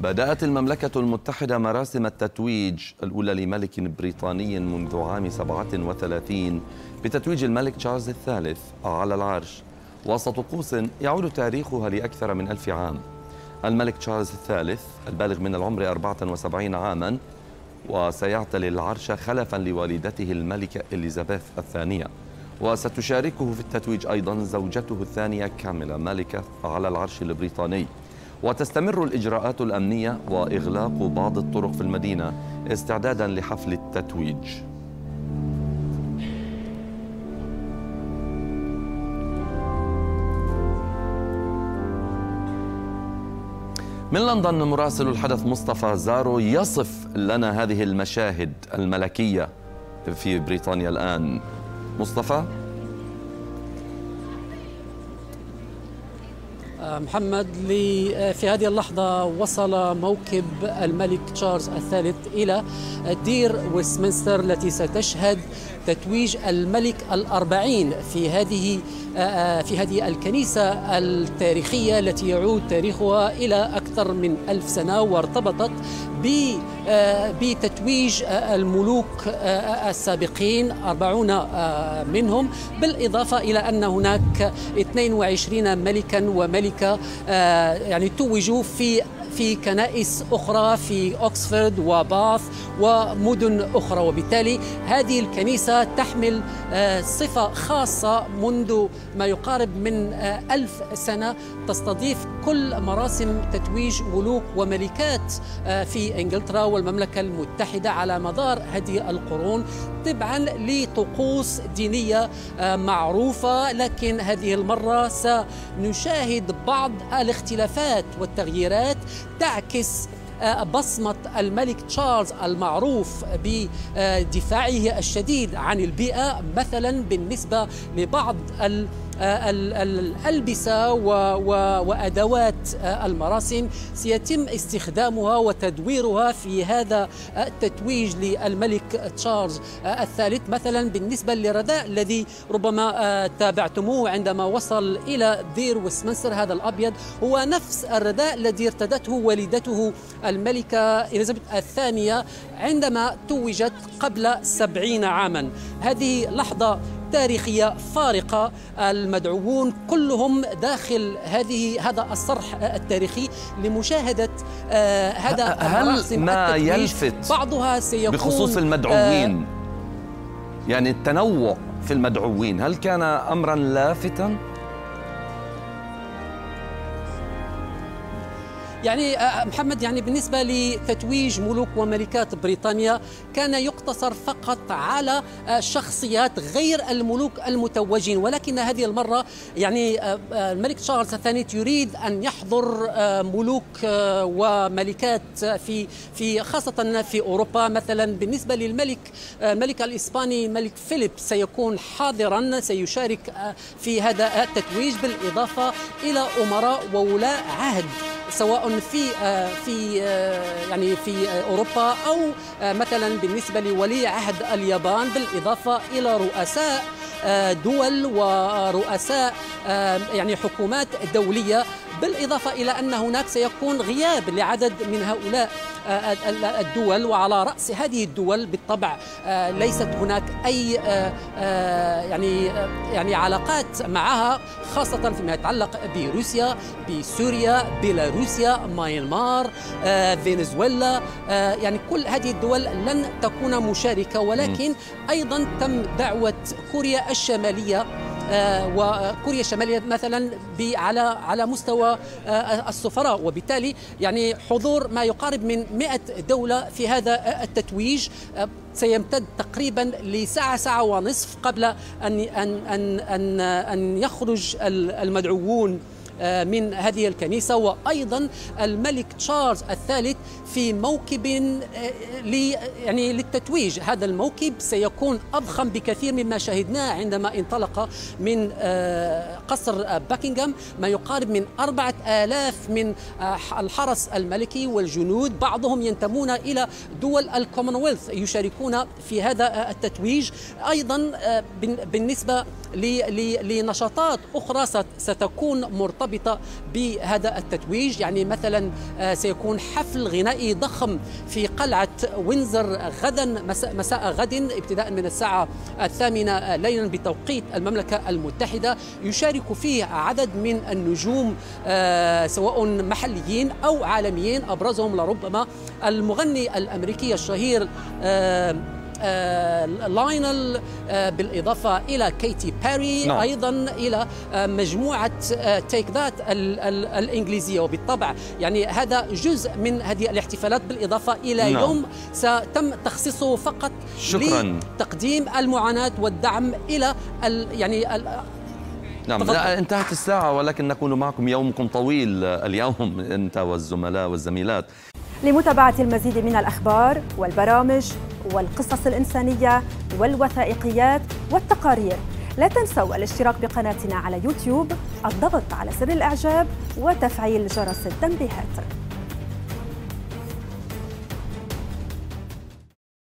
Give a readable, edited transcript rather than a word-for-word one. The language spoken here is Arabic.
بدأت المملكة المتحدة مراسم التتويج الأولى لملك بريطاني منذ عام 37 بتتويج الملك تشارلز الثالث على العرش وسط قوس يعود تاريخها لأكثر من 1000 عام. الملك تشارلز الثالث البالغ من العمر 74 عاما وسيعتلي العرش خلفا لوالدته الملكة إليزابيث الثانية، وستشاركه في التتويج أيضا زوجته الثانية كاميلا ملكة على العرش البريطاني. وتستمر الإجراءات الأمنية وإغلاق بعض الطرق في المدينة استعدادا لحفل التتويج. من لندن مراسل الحدث مصطفى زارو يصف لنا هذه المشاهد الملكية في بريطانيا الآن. مصطفى. محمد، في هذه اللحظة وصل موكب الملك تشارلز الثالث إلى دير وستمنستر التي ستشهد تتويج الملك ال40 في هذه الكنيسة التاريخية التي يعود تاريخها إلى أكثر من 1000 سنة، وارتبطت بتتويج الملوك السابقين 40 منهم، بالإضافة إلى أن هناك 22 ملكا وملكة يعني توجوا في كنائس أخرى في أكسفورد وباث ومدن أخرى، وبالتالي هذه الكنيسة تحمل صفة خاصة منذ ما يقارب من 1000 سنة، تستضيف كل مراسم تتويج ملوك وملكات في إنجلترا والمملكة المتحدة على مدار هذه القرون، طبعا لطقوس دينية معروفة. لكن هذه المرة سنشاهد بعض الاختلافات والتغييرات تعكس بصمة الملك تشارلز المعروف بدفاعه الشديد عن البيئة، مثلا بالنسبة لبعض الألبسة وأدوات المراسم سيتم استخدامها وتدويرها في هذا التتويج للملك تشارلز الثالث. مثلا بالنسبة للرداء الذي ربما تابعتموه عندما وصل إلى دير وستمنستر، هذا الأبيض هو نفس الرداء الذي ارتدته والدته الملكة إليزابيث الثانية عندما توجت قبل 70 عاما. هذه لحظة تاريخية فارقة، المدعوون كلهم داخل هذا الصرح التاريخي لمشاهدة هذا المراسم التتويج. بعضها سيكون بخصوص المدعوين، يعني التنوع في المدعوين، هل كان أمرا لافتا؟ يعني محمد، يعني بالنسبة لتتويج ملوك وملكات بريطانيا كان يقتصر فقط على شخصيات غير الملوك المتوجين، ولكن هذه المرة يعني الملك تشارلز الثاني يريد أن يحضر ملوك وملكات في خاصة في أوروبا. مثلا بالنسبة الملك الإسباني الملك فيليب سيكون حاضرا، سيشارك في هذا التتويج، بالإضافة إلى أمراء وولاء عهد سواء في أوروبا أو مثلا بالنسبة لولي عهد اليابان، بالإضافة إلى رؤساء دول ورؤساء يعني حكومات دولية، بالإضافة إلى أن هناك سيكون غياب لعدد من هؤلاء الدول، وعلى رأس هذه الدول بالطبع ليست هناك أي يعني علاقات معها، خاصة فيما يتعلق بروسيا، بسوريا، بيلاروسيا، ماينمار، فنزويلا، يعني كل هذه الدول لن تكون مشاركة. ولكن أيضا تم دعوة كوريا الشمالية، وكوريا الشمالية مثلا على مستوى السفراء، وبالتالي يعني حضور ما يقارب من 100 دولة في هذا التتويج سيمتد تقريبا لساعة، ساعة ونصف، قبل أن يخرج المدعوون من هذه الكنيسة. وأيضا الملك تشارلز الثالث في موكب يعني للتتويج، هذا الموكب سيكون أضخم بكثير مما شاهدناه عندما انطلق من قصر باكنغهام، ما يقارب من 4000 من الحرس الملكي والجنود، بعضهم ينتمون إلى دول الكومنولث يشاركون في هذا التتويج. أيضا بالنسبة لنشاطات أخرى ستكون مرتبطة مرتبطة بهذا التتويج. يعني مثلا سيكون حفل غنائي ضخم في قلعة وينزر غدا مساء غد ابتداء من الساعة 8 ليلا بتوقيت المملكة المتحدة، يشارك فيه عدد من النجوم سواء محليين أو عالميين، أبرزهم لربما المغني الأمريكي الشهير لاينل، بالإضافة إلى كيتي بيري، أيضا إلى مجموعة تيك ذات الإنجليزية. وبالطبع يعني هذا جزء من هذه الاحتفالات، بالإضافة إلى يوم سيتم تخصيصه فقط لتقديم المعاناة والدعم إلى انتهت الساعة، ولكن نكون معكم. يومكم طويل اليوم أنت والزملاء والزميلات. لمتابعة المزيد من الأخبار والبرامج والقصص الإنسانية والوثائقيات والتقارير، لا تنسوا الاشتراك بقناتنا على يوتيوب، الضغط على زر الإعجاب وتفعيل جرس التنبيهات.